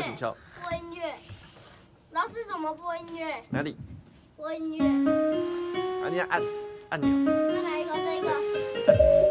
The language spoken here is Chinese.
奏请敲。播音乐。老师怎么播音乐？哪里？播音乐。啊，你按按钮。再来一个，这一个。